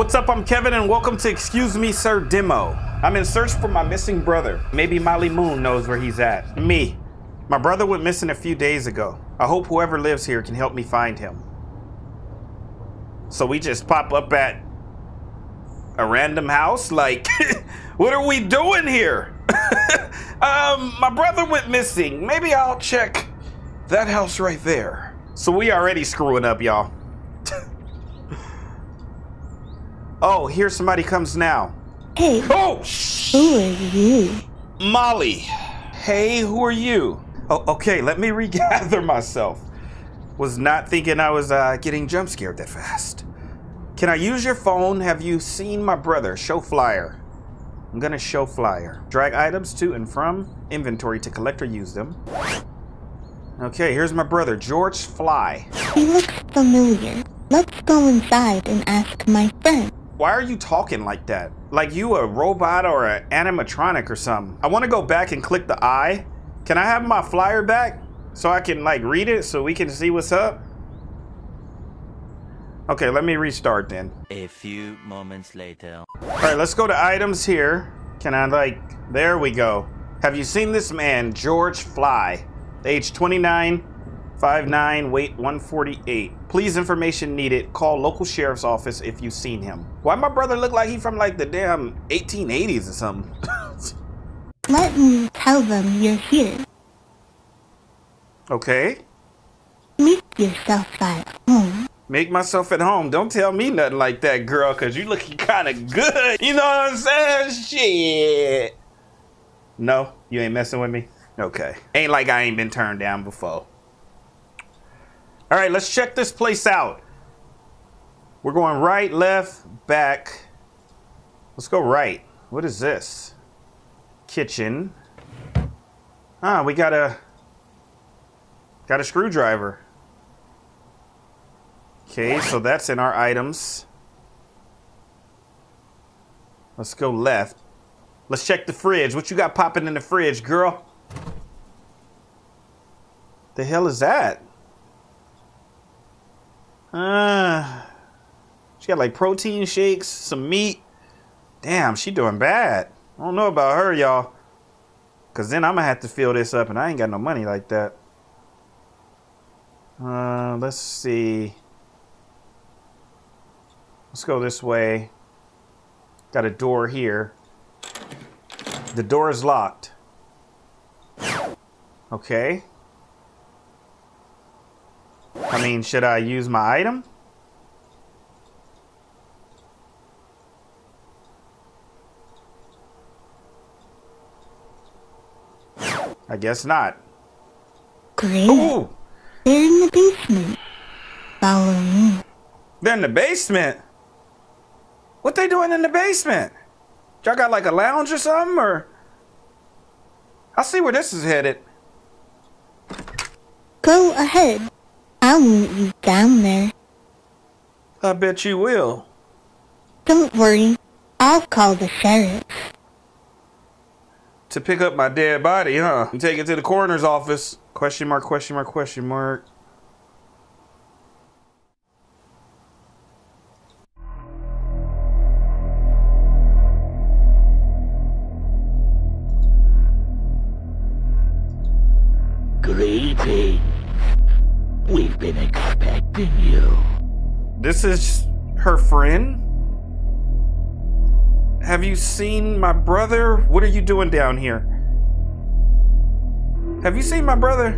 What's up, I'm Kevin and welcome to Excuse Me Sir Demo. I'm in search for my missing brother. Maybe Molly Moon knows where he's at. Me. My brother went missing a few days ago. I hope whoever lives here can help me find him. So we just pop up at a random house? Like, what are we doing here? My brother went missing. Maybe I'll check that house right there. So we already screwing up, y'all. Oh, here somebody comes now. Hey. Oh, who are you? Molly. Hey, who are you? Oh, okay, let me regather myself. Was not thinking I was getting jump scared that fast. Can I use your phone? Have you seen my brother? Show flyer. I'm gonna show flyer. Drag items to and from inventory to collect or use them. Okay, here's my brother, George Fly. He looks familiar. Let's go inside and ask my friend. Why are you talking like that? Like you a robot or an animatronic or something. I want to go back and click the eye. Can I have my flyer back so I can like read it so we can see what's up? Okay, let me restart then. A few moments later. All right, let's go to items here. Can I like, there we go. Have you seen this man, George Fly? Age 29. 5'9", weight 148. Please, information needed. Call local sheriff's office if you've seen him. Why my brother look like he from like the damn 1880s or something? Let me tell them you're here. Okay. Make yourself at home. Make myself at home. Don't tell me nothing like that, girl, because you looking kind of good. You know what I'm saying? Shit. No, you ain't messing with me? Okay. Ain't like I ain't been turned down before. All right, let's check this place out. We're going right, left, back. Let's go right. What is this? Kitchen. Ah, we got a screwdriver. Okay, so that's in our items. Let's go left. Let's check the fridge. What you got popping in the fridge, girl? The hell is that? She got like protein shakes, some meat. Damn, she doing bad. I don't know about her, y'all. Cause then I'm gonna have to fill this up and I ain't got no money like that. Let's see. Let's go this way. Got a door here. The door is locked. Okay. I mean, should I use my item? I guess not. Great. Ooh. They're in the basement. Follow me. They're in the basement? What they doing in the basement? Y'all got like a lounge or something, or? I see where this is headed. Go ahead. I won't be down there. I bet you will. Don't worry. I'll call the sheriff. To pick up my dead body, huh? And take it to the coroner's office. Question mark, question mark, question mark. Greetings. We've been expecting you. This is her friend? Have you seen my brother? What are you doing down here? Have you seen my brother?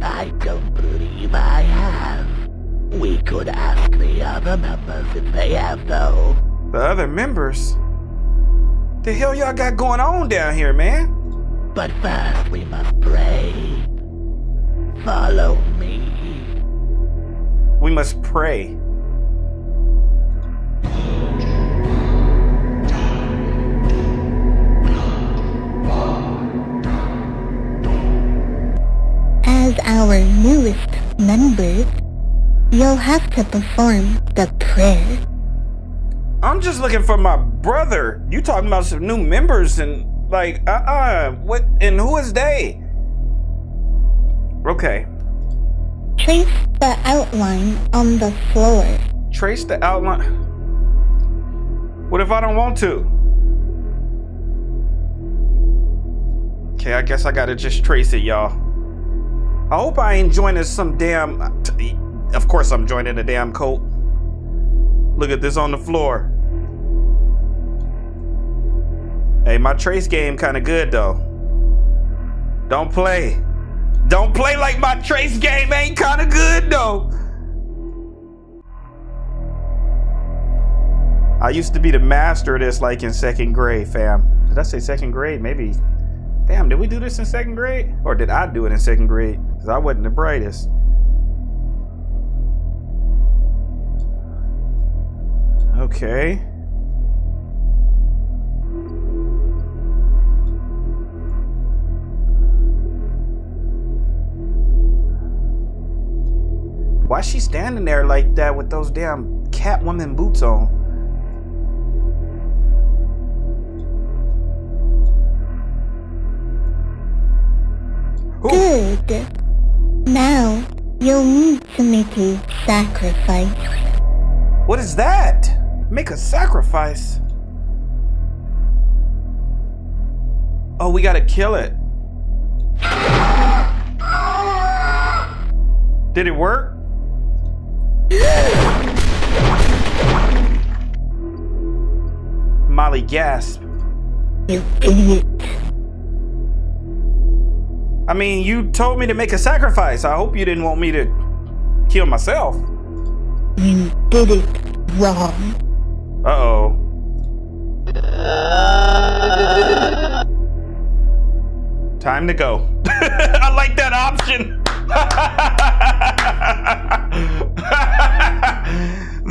I don't believe I have. We could ask the other members if they have, though. The other members? The hell y'all got going on down here, man? But first, we must pray. Follow me. We must pray. As our newest members, you'll have to perform the prayer. I'm just looking for my brother. You talking about some new members and like, what? And who is they? Okay. Trace the outline on the floor. Trace the outline. What if I don't want to? Okay, I guess I gotta just trace it, y'all. I hope I ain't joining some damn... Of course I'm joining a damn cult. Look at this on the floor. Hey, my trace game kind of good, though. Don't play. Don't play like my trace game ain't kind of good, though. I used to be the master of this, like, in second grade, fam. Did I say second grade? Maybe. Damn, did we do this in second grade? Or did I do it in second grade? Because I wasn't the brightest. Okay. Why is she standing there like that with those damn Catwoman boots on? Ooh. Good. Now you'll need to make a sacrifice. What is that? Make a sacrifice? Oh, we gotta kill it. Did it work? Molly gasped. You idiot. I mean, you told me to make a sacrifice. I hope you didn't want me to kill myself. You did it wrong. Uh-oh. Time to go. I like that option.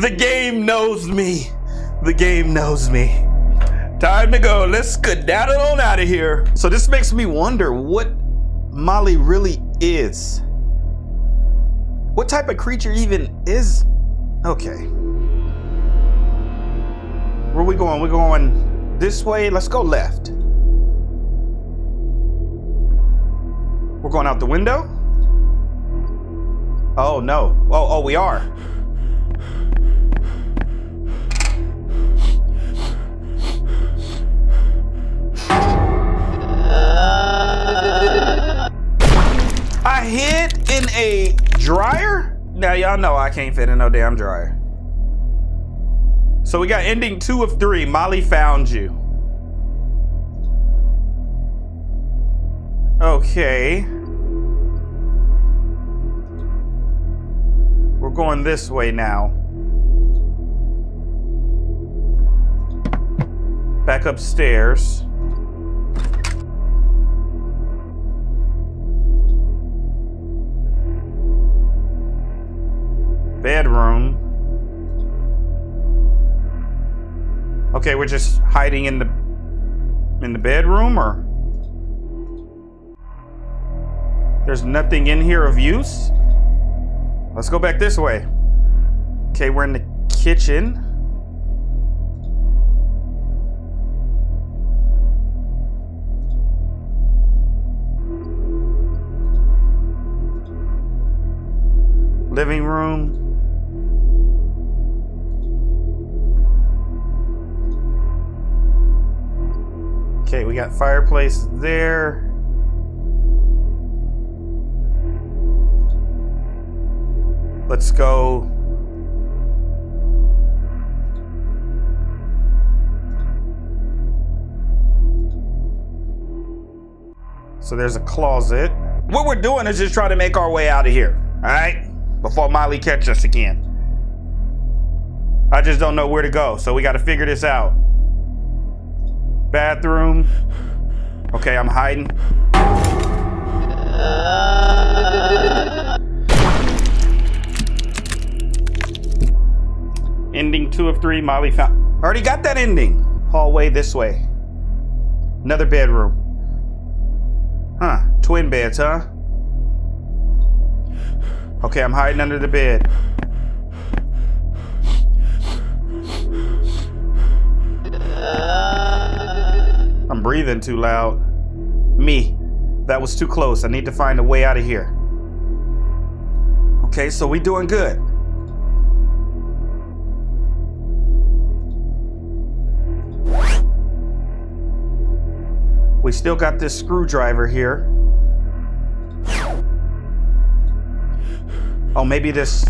The game knows me. The game knows me. Time to go. Let's skedaddle on out of here. So this makes me wonder what Molly really is. What type of creature even is? Okay. Where we going? We're going this way. Let's go left. We're going out the window? Oh no. Oh, we are. I hid in a dryer? Now y'all know I can't fit in no damn dryer. So we got ending 2 of 3. Molly found you. Okay. We're going this way now. Back upstairs. Bedroom. Okay, we're just hiding in the bedroom, or there's nothing in here of use. Let's go back this way. Okay, we're in the kitchen. Living room. Okay, we got fireplace there. Let's go. So there's a closet. What we're doing is just trying to make our way out of here, all right? Before Molly catches us again. I just don't know where to go, so we gotta figure this out. Bathroom. Okay, I'm hiding. Ending 2 of 3, Molly found. Already got that ending. Hallway this way. Another bedroom. Huh, twin beds, huh? Okay, I'm hiding under the bed. I'm breathing too loud. Me. That was too close. I need to find a way out of here. Okay, so we doing good. We still got this screwdriver here. Oh, maybe this...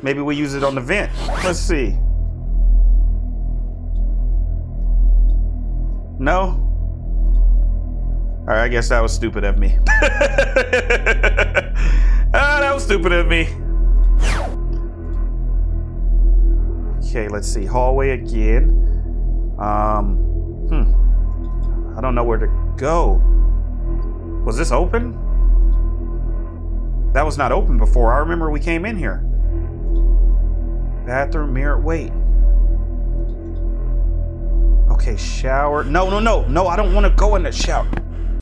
Maybe we use it on the vent. Let's see. No? Alright, I guess that was stupid of me. Ah, that was stupid of me. Okay, let's see. Hallway again. I don't know where to go. Was this open? That was not open before. I remember we came in here. Bathroom, mirror, wait. Okay, shower. No, I don't want to go in the shower. I'm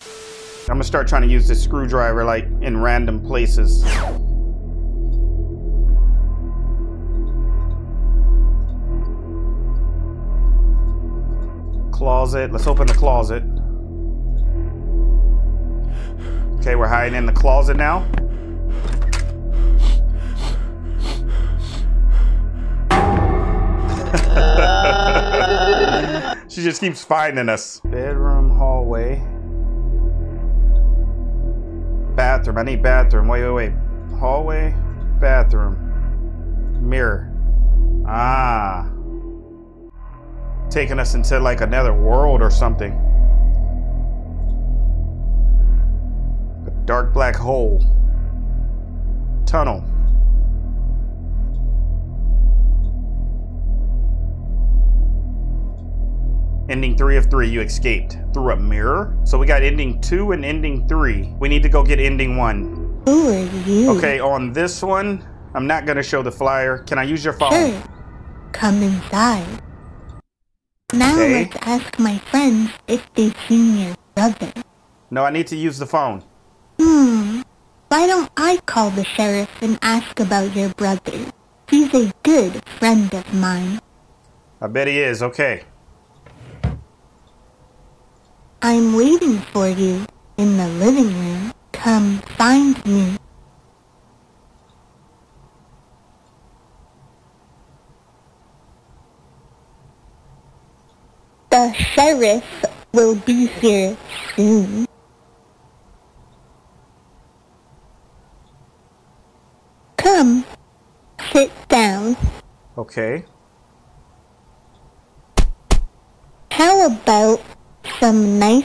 gonna start trying to use this screwdriver like in random places. Closet. Let's open the closet. Okay, we're hiding in the closet now. She just keeps finding us. Bedroom, hallway. Bathroom. I need bathroom. Wait. Hallway, bathroom, mirror. Ah. Taking us into like another world or something. A dark black hole. Tunnel. Ending 3 of 3, you escaped through a mirror. So we got ending 2 and ending 3. We need to go get ending 1. Who are you? Okay, on this one, I'm not gonna show the flyer. Can I use your phone? Sure. Come inside. Now let's ask my friends if they've seen your brother. No, I need to use the phone. Why don't I call the sheriff and ask about your brother? He's a good friend of mine. I bet he is. Okay. I'm waiting for you in the living room. Come find me. The sheriff will be here soon. Come, sit down. Okay. How about some nice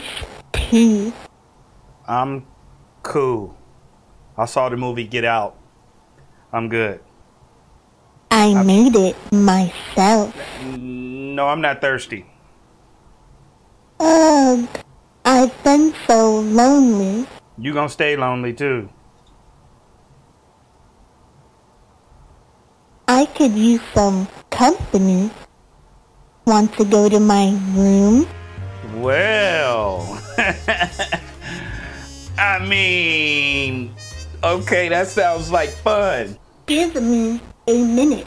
tea? I'm cool. I saw the movie Get Out. I'm good. I made it myself. No, I'm not thirsty. Ugh, I've been so lonely. You gonna stay lonely too. I could use some company. Want to go to my room? Well, I mean, okay, that sounds like fun. Give me a minute.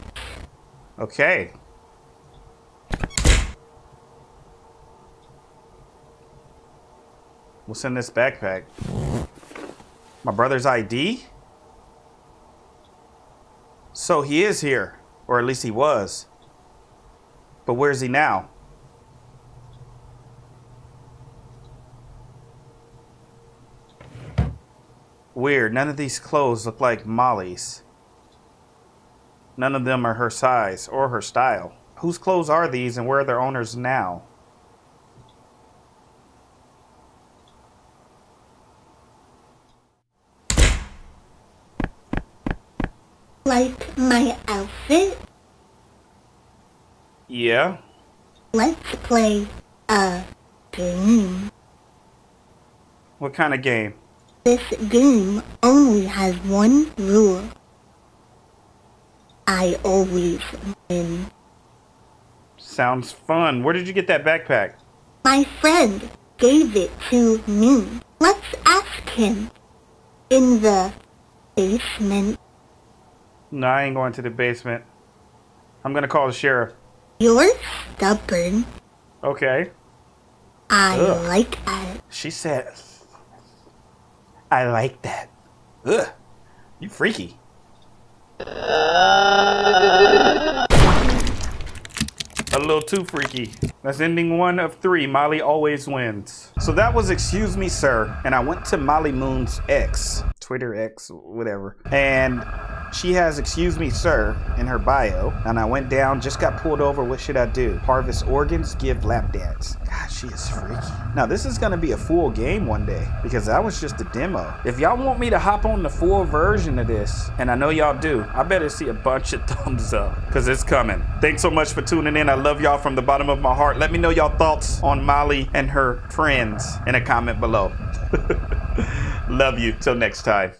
Okay. What's in this backpack? My brother's ID? So he is here, or at least he was. But where is he now? Weird, none of these clothes look like Molly's. None of them are her size or her style. Whose clothes are these and where are their owners now? Like my outfit? Yeah. Let's play a game. What kind of game? This game only has one rule. I always win. Sounds fun. Where did you get that backpack? My friend gave it to me. Let's ask him. In the basement. No, I ain't going to the basement. I'm gonna call the sheriff. You're stubborn. Okay. I like that. She said... I like that. Ugh, you freaky. A little too freaky. That's ending one of three. Molly always wins. So that was Excuse Me Sir, and I went to Molly Moon's ex, Twitter ex, whatever, and she has Excuse Me Sir in her bio, and I went down, just got pulled over. What should I do? Harvest organs, give lap dance. God, she is freaky. Now this is gonna be a full game one day, because that was just a demo. If y'all want me to hop on the full version of this, and I know y'all do, I better see a bunch of thumbs up, because it's coming. Thanks so much for tuning in. I love y'all from the bottom of my heart. Let me know y'all thoughts on Molly and her friends in a comment below. Love you. Till next time.